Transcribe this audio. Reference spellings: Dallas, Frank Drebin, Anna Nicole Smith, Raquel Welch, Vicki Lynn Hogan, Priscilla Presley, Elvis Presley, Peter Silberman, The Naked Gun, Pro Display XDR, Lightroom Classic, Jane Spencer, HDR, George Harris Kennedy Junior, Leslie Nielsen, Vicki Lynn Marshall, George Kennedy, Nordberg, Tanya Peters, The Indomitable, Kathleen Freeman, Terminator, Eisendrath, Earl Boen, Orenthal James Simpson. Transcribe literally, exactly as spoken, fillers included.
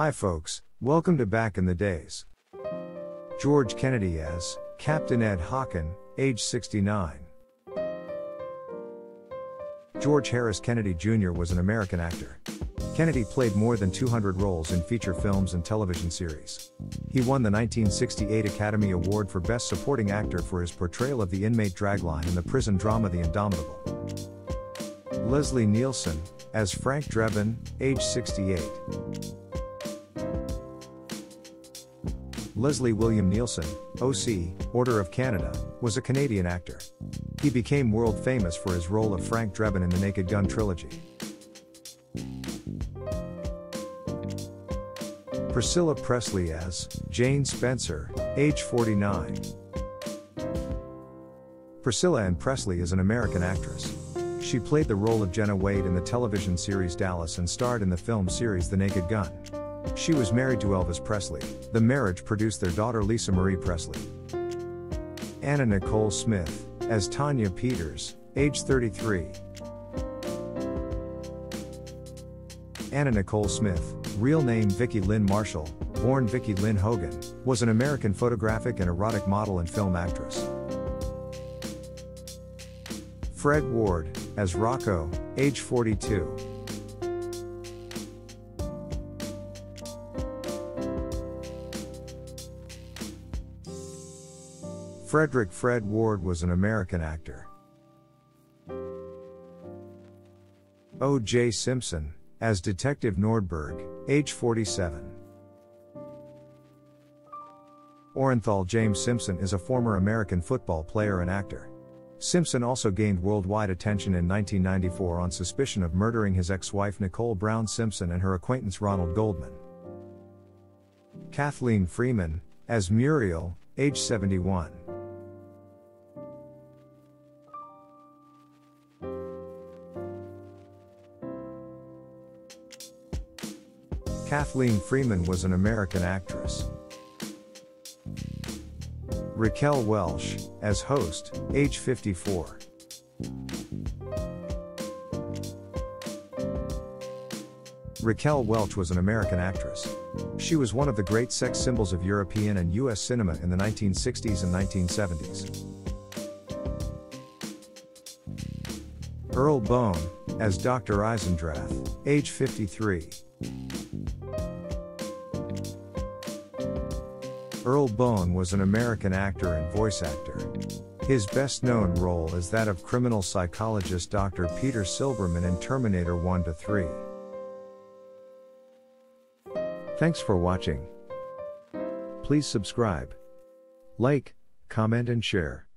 Hi folks, welcome to Back in the Days. George Kennedy as Captain Ed Hockin, age sixty-nine. George Harris Kennedy Junior was an American actor. Kennedy played more than two hundred roles in feature films and television series. He won the nineteen sixty-eight Academy Award for Best Supporting Actor for his portrayal of the inmate Dragline in the prison drama The Indomitable. Leslie Nielsen as Frank Drebin, age sixty-eight. Leslie William Nielsen, O C, Order of Canada, was a Canadian actor. He became world famous for his role of Frank Drebin in the Naked Gun trilogy. Priscilla Presley as Jane Spencer, age forty-nine. Priscilla Ann Presley is an American actress. She played the role of Jenna Wade in the television series Dallas and starred in the film series The Naked Gun. She was married to Elvis Presley. The marriage produced their daughter Lisa Marie Presley. Anna Nicole Smith as Tanya Peters, age thirty-three. Anna Nicole Smith, real name Vicki Lynn Marshall, born Vicki Lynn Hogan, was an American photographic and erotic model and film actress. Fred Ward as Rocco, age forty-two. Frederick Fred Ward was an American actor. O J Simpson, as Detective Nordberg, age forty-seven. Orenthal James Simpson is a former American football player and actor. Simpson also gained worldwide attention in nineteen ninety-four on suspicion of murdering his ex-wife Nicole Brown Simpson and her acquaintance Ronald Goldman. Kathleen Freeman, as Muriel, age seventy-one. Kathleen Freeman was an American actress. Raquel Welch, as host, age fifty-four. Raquel Welch was an American actress. She was one of the great sex symbols of European and U S cinema in the nineteen sixties and nineteen seventies. Earl Boen, as Doctor Eisendrath, age fifty-three. Earl Boen was an American actor and voice actor. His best-known role is that of criminal psychologist Doctor Peter Silberman in Terminator one to three. Thanks for watching. Please subscribe, like, comment and share.